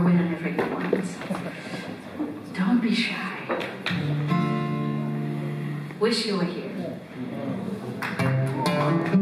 Whenever you want. Don't be shy. Wish you were here.